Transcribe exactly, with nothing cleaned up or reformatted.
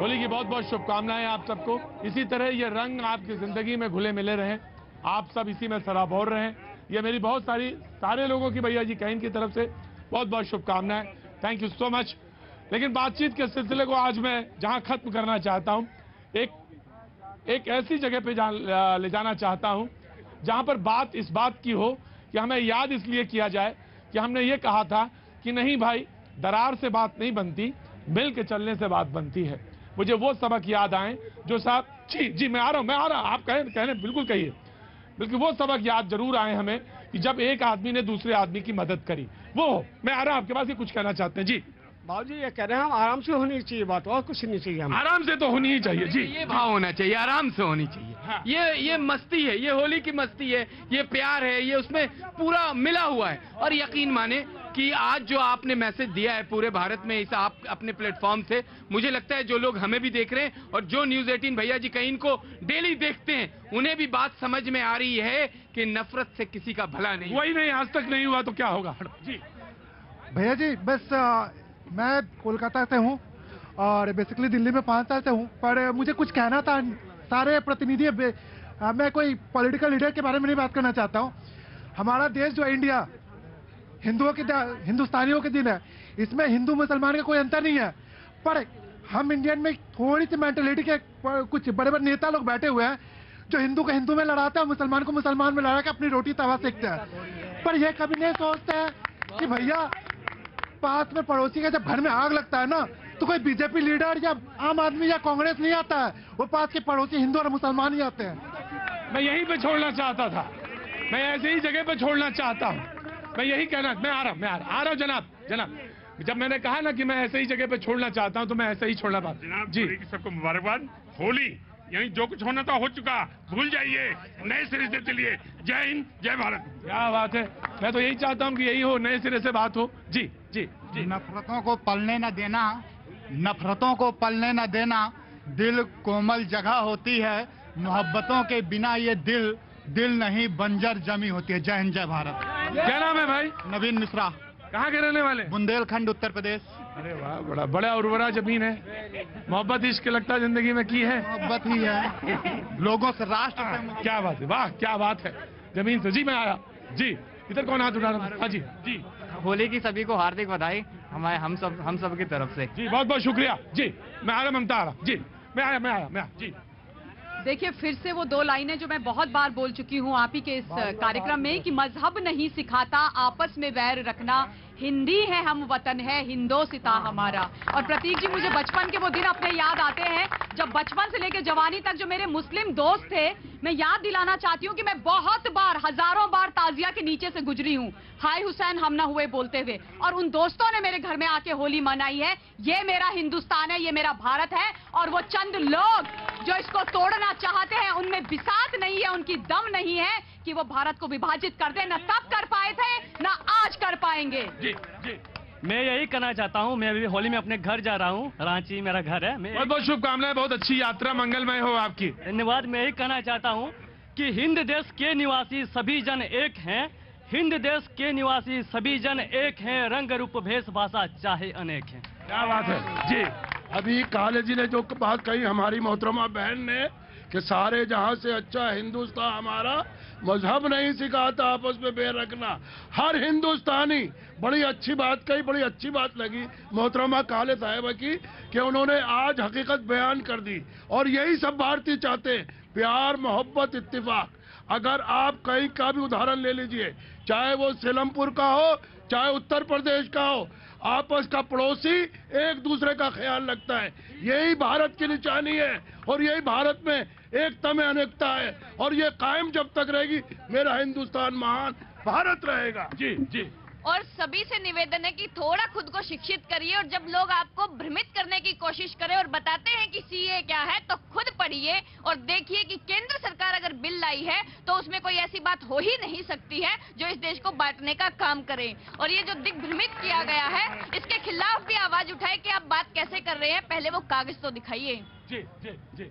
होली की बहुत बहुत शुभकामनाएं आप सबको। इसी तरह ये रंग आपकी जिंदगी में घुले मिले रहें, आप सब इसी में सराबोर रहें। ये मेरी बहुत सारी सारे लोगों की भैया जी कहन की तरफ से बहुत बहुत शुभकामनाएं। Thank you so much. लेकिन बातचीत के सिलसिले को आज मैं जहां खत्म करना चाहता हूं, एक एक ऐसी जगह पे जा, ले जाना चाहता हूं जहां पर बात इस बात की हो कि हमें याद इसलिए किया जाए कि हमने ये कहा था कि नहीं भाई, दरार से बात नहीं बनती, मिल के चलने से बात बनती है। मुझे वो सबक याद आए जो साहब जी जी मैं आ रहा हूं मैं आ रहा हूं आप कहें कहने बिल्कुल कहिए, बल्कि वो सबक याद जरूर आए हमें कि जब एक आदमी ने दूसरे आदमी की मदद करी। वो मैं आ रहा हूं आपके पास, ये कुछ कहना चाहते हैं जी। बाबू जी ये कह रहे हैं हम आराम से होनी चाहिए बात, और कुछ नहीं चाहिए, हम आराम से तो होनी ही चाहिए जी। ये भाव होना चाहिए, आराम से होनी चाहिए। हाँ। ये ये मस्ती है, ये होली की मस्ती है, ये प्यार है, ये उसमें पूरा मिला हुआ है। और यकीन माने कि आज जो आपने मैसेज दिया है पूरे भारत में इस आप अपने प्लेटफॉर्म से, मुझे लगता है जो लोग हमें भी देख रहे हैं और जो न्यूज़ अठारह भैया जी कहीं इनको डेली देखते हैं, उन्हें भी बात समझ में आ रही है कि नफरत से किसी का भला नहीं। वही नहीं, आज तक नहीं हुआ तो क्या होगा जी। भैया जी बस आ, मैं कोलकाता से हूँ और बेसिकली दिल्ली में पाँच साल से हूँ, पर मुझे कुछ कहना था सारे प्रतिनिधि। मैं कोई पॉलिटिकल लीडर के बारे में नहीं बात करना चाहता हूँ। हमारा देश जो इंडिया हिंदुओं के हिंदुस्तानियों के दिन है, इसमें हिंदू मुसलमान का कोई अंतर नहीं है, पर हम इंडियन में थोड़ी सी मेंटलिटी के कुछ बड़े बड़े नेता लोग बैठे हुए हैं जो हिंदू को हिंदू में लड़ाते हैं, मुसलमान को मुसलमान में लड़ा के अपनी रोटी तवा सेकते हैं। पर यह कभी नहीं सोचते हैं कि भैया पास में पड़ोसी का जब घर में आग लगता है ना, तो कोई बीजेपी लीडर या आम आदमी या कांग्रेस नहीं आता है, वो पास के पड़ोसी हिंदू और मुसलमान ही आते हैं। मैं यहीं पे छोड़ना चाहता था, मैं ऐसे ही जगह पे छोड़ना चाहता हूँ। मैं यही कहना, मैं आ रहा हूँ मैं आ रहा आ रहा हूँ जनाब जनाब जब मैंने कहा ना कि मैं ऐसे ही जगह पे छोड़ना चाहता हूँ तो मैं ऐसे ही छोड़ना पा जनाब जी। सबको मुबारकबाद, होली यानी जो कुछ होना था हो चुका, भूल जाइए, नए सिरे से चलिए। जय हिंद, जय भारत। क्या बात है, मैं तो यही चाहता हूँ कि यही हो, नए सिरे से बात हो जी जी जी। नफरतों को पलने न देना, नफरतों को पलने न देना। दिल कोमल जगह होती है, मोहब्बतों के बिना ये दिल दिल नहीं बंजर जमी होती है। जय हिंद, जय भारत। क्या नाम है भाई? नवीन मिश्रा। कहाँ के रहने वाले? बुंदेलखंड, उत्तर प्रदेश। अरे वाह, बड़ा बड़ा उर्वरा जमीन है। मोहब्बत इश्क लगता है जिंदगी में की है, मोहब्बत ही है लोगों से, राष्ट्र से। क्या बात है, वाह क्या बात है, जमीन से। जी मैं आया जी, इधर कौन हाथ उठा रहा? हाँ जी जी। होली की सभी को हार्दिक बधाई हमारे हम सब हम सब की तरफ से जी। बहुत बहुत शुक्रिया जी। मैं आया ममता आ रहा जी, मैं आया मैं आया मैं जी। देखिए फिर से वो दो लाइनें जो मैं बहुत बार बोल चुकी हूँ आप ही के इस कार्यक्रम में कि मजहब नहीं सिखाता आपस में वैर रखना, हिंदी है हम वतन है हिंदोसिता हमारा। और प्रतीक जी मुझे बचपन के वो दिन अपने याद आते हैं जब बचपन से लेकर जवानी तक जो मेरे मुस्लिम दोस्त थे, मैं याद दिलाना चाहती हूँ कि मैं बहुत बार हजारों बार ताजिया के नीचे से गुजरी हूँ, हाय हुसैन हम ना हुए बोलते हुए, और उन दोस्तों ने मेरे घर में आके होली मनाई है। ये मेरा हिंदुस्तान है, ये मेरा भारत है, और वो चंद लोग जो इसको तोड़ना चाहते हैं उनमें बिसात नहीं है, उनकी दम नहीं है कि वो भारत को विभाजित कर दे। न तब कर पाए थे न आज कर पाएंगे जी जी। मैं यही कहना चाहता हूँ। मैं अभी होली में अपने घर जा रहा हूँ, रांची मेरा घर है। मैं बहुत बहुत शुभकामनाएं, बहुत अच्छी यात्रा, मंगलमय हो आपकी। धन्यवाद। मैं यही कहना चाहता हूँ कि हिंद देश के निवासी सभी जन एक हैं, हिंद देश के निवासी सभी जन एक हैं, रंग रूप भेष भाषा चाहे अनेक हैं। क्या बात है जी। अभी काले जी ने जो बात कही हमारी मोहतरमा बहन ने कि सारे जहां से अच्छा हिंदुस्तान हमारा, मजहब नहीं सिखाता आपस में बैर रखना, हर हिंदुस्तानी। बड़ी अच्छी बात कही, बड़ी अच्छी बात लगी मोहतरमा काले साहिबा की कि उन्होंने आज हकीकत बयान कर दी। और यही सब भारतीय चाहते हैं, प्यार मोहब्बत इत्तिफाक। अगर आप कहीं का भी उदाहरण ले लीजिए, चाहे वो सीलमपुर का हो चाहे उत्तर प्रदेश का हो, आपस का पड़ोसी एक दूसरे का ख्याल रखता है। यही भारत की निशानी है और यही भारत में एकता में अनेकता है, और ये कायम जब तक रहेगी मेरा हिंदुस्तान महान भारत रहेगा जी जी। और सभी से निवेदन है कि थोड़ा खुद को शिक्षित करिए, और जब लोग आपको भ्रमित करने की कोशिश करें और बताते हैं कि सी ए ए क्या है, तो खुद पढ़िए और देखिए कि केंद्र सरकार अगर बिल लाई है तो उसमें कोई ऐसी बात हो ही नहीं सकती है जो इस देश को बांटने का काम करे। और ये जो दिग्भ्रमित किया गया है इसके खिलाफ भी आवाज उठाए कि आप बात कैसे कर रहे हैं, पहले वो कागज तो दिखाइए जी जी जी।